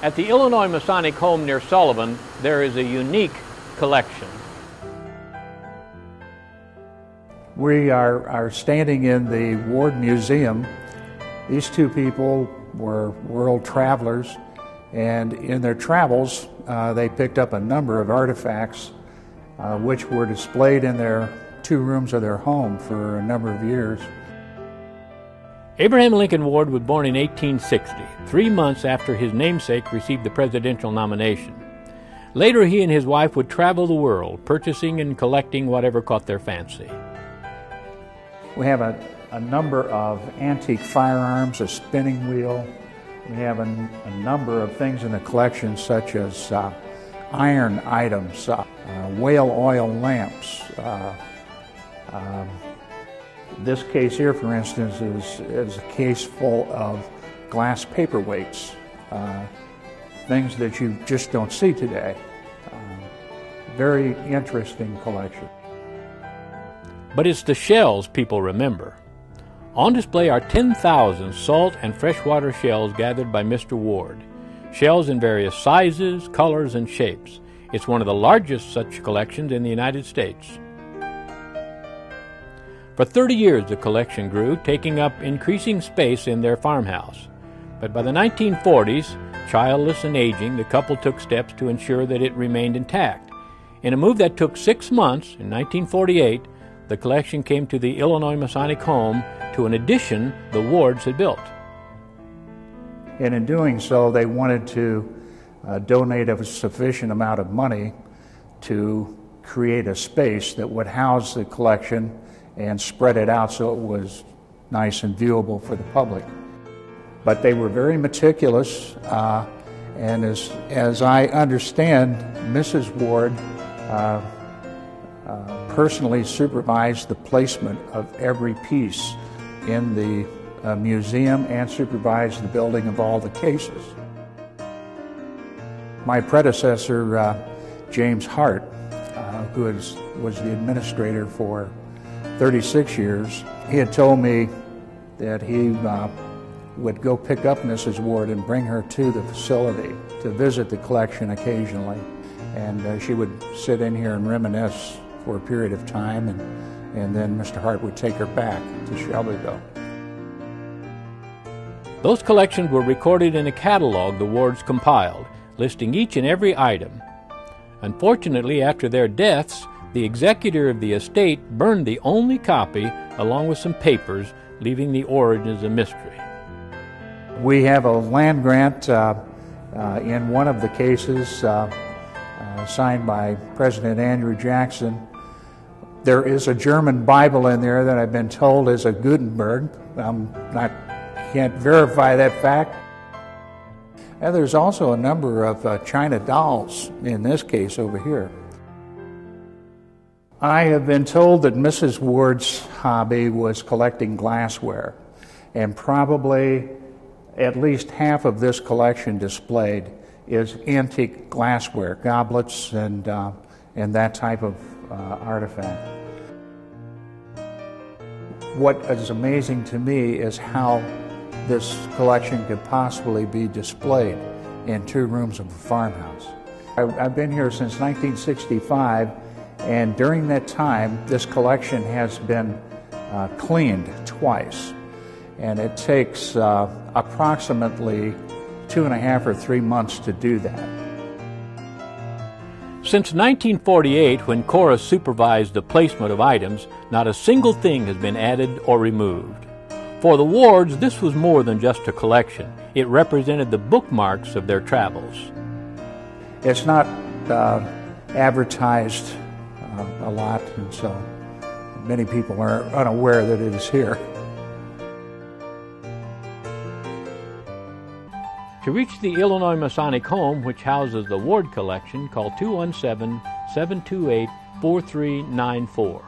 At the Illinois Masonic Home near Sullivan, there is a unique collection. We are standing in the Ward Museum. These two people were world travelers, and in their travels they picked up a number of artifacts which were displayed in their two rooms of their home for a number of years. Abraham Lincoln Ward was born in 1860, 3 months after his namesake received the presidential nomination. Later, he and his wife would travel the world, purchasing and collecting whatever caught their fancy. We have a number of antique firearms, a spinning wheel. We have a number of things in the collection, such as iron items, whale oil lamps. This case here, for instance, is a case full of glass paperweights, things that you just don't see today. Very interesting collection. But it's the shells people remember. On display are 10,000 salt and freshwater shells gathered by Mr. Ward. Shells in various sizes, colors, and shapes. It's one of the largest such collections in the United States. For 30 years, the collection grew, taking up increasing space in their farmhouse. But by the 1940s, childless and aging, the couple took steps to ensure that it remained intact. In a move that took 6 months, in 1948, the collection came to the Illinois Masonic Home, to an addition the Wards had built. And in doing so, they wanted to donate a sufficient amount of money to create a space that would house the collection and spread it out so it was nice and viewable for the public. But they were very meticulous, and as I understand, Mrs. Ward personally supervised the placement of every piece in the museum and supervised the building of all the cases. My predecessor, James Hart, who was the administrator for 36 years, he had told me that he would go pick up Mrs. Ward and bring her to the facility to visit the collection occasionally, and she would sit in here and reminisce for a period of time, and then Mr. Hart would take her back to Shelbyville. Those collections were recorded in a catalog the Wards compiled, listing each and every item. Unfortunately, after their deaths, the executor of the estate burned the only copy along with some papers, leaving the origins a mystery. We have a land grant in one of the cases signed by President Andrew Jackson. There is a German Bible in there that I've been told is a Gutenberg. I can't verify that fact. And there's also a number of China dolls in this case over here. I have been told that Mrs. Ward's hobby was collecting glassware, and probably at least half of this collection displayed is antique glassware, goblets and that type of artifact. What is amazing to me is how this collection could possibly be displayed in two rooms of a farmhouse. I've been here since 1965. And during that time, this collection has been cleaned twice. And it takes approximately 2.5 or 3 months to do that. Since 1948, when Cora supervised the placement of items, not a single thing has been added or removed. For the Wards, this was more than just a collection. It represented the bookmarks of their travels. It's not advertised a lot, and so many people are unaware that it is here. To reach the Illinois Masonic Home, which houses the Ward collection, call 217-728-4394.